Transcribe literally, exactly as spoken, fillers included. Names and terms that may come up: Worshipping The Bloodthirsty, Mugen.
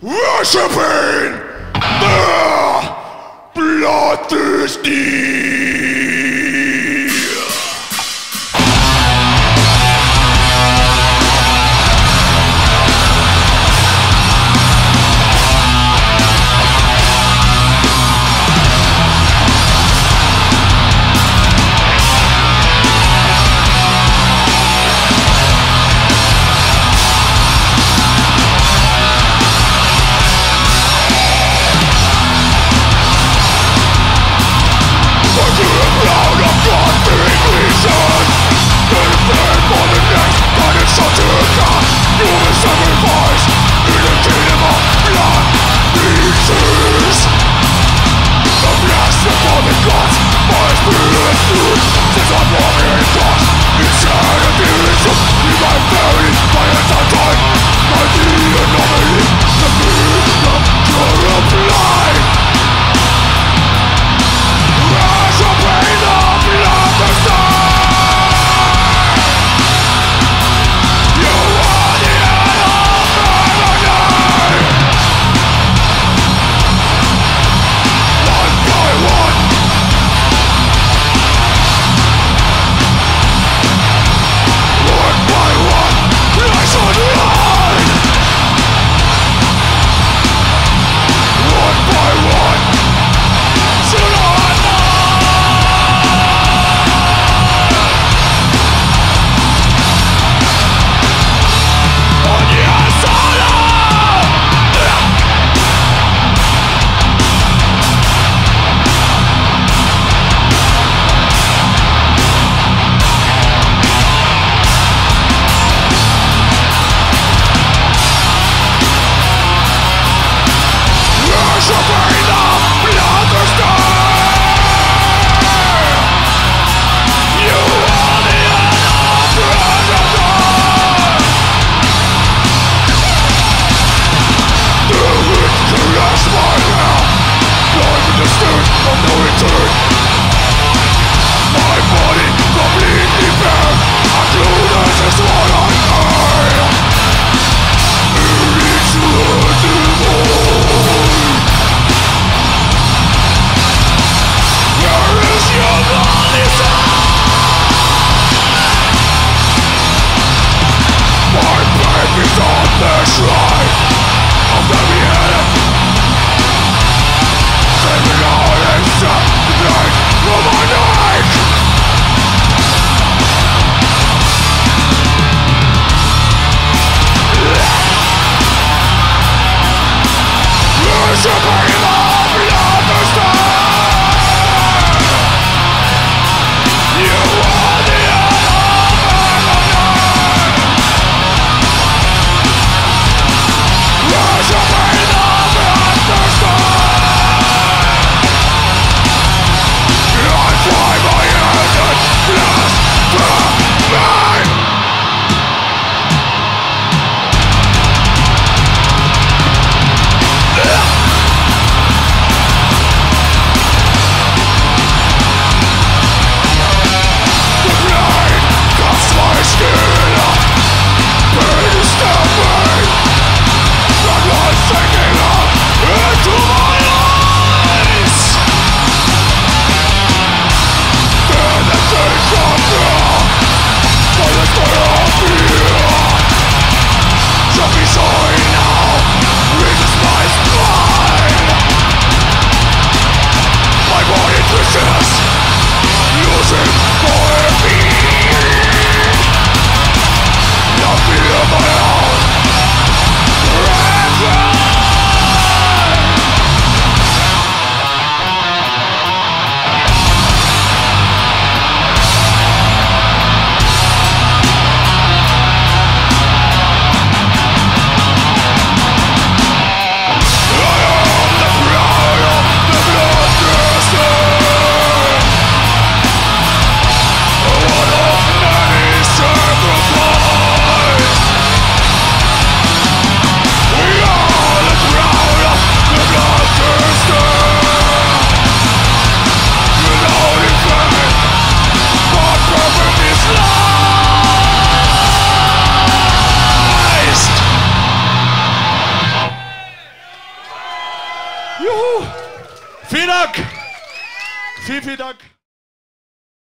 Worshipping the Bloodthirsty! Fuck you! Juhu! Vielen Dank! Vielen, vielen Dank!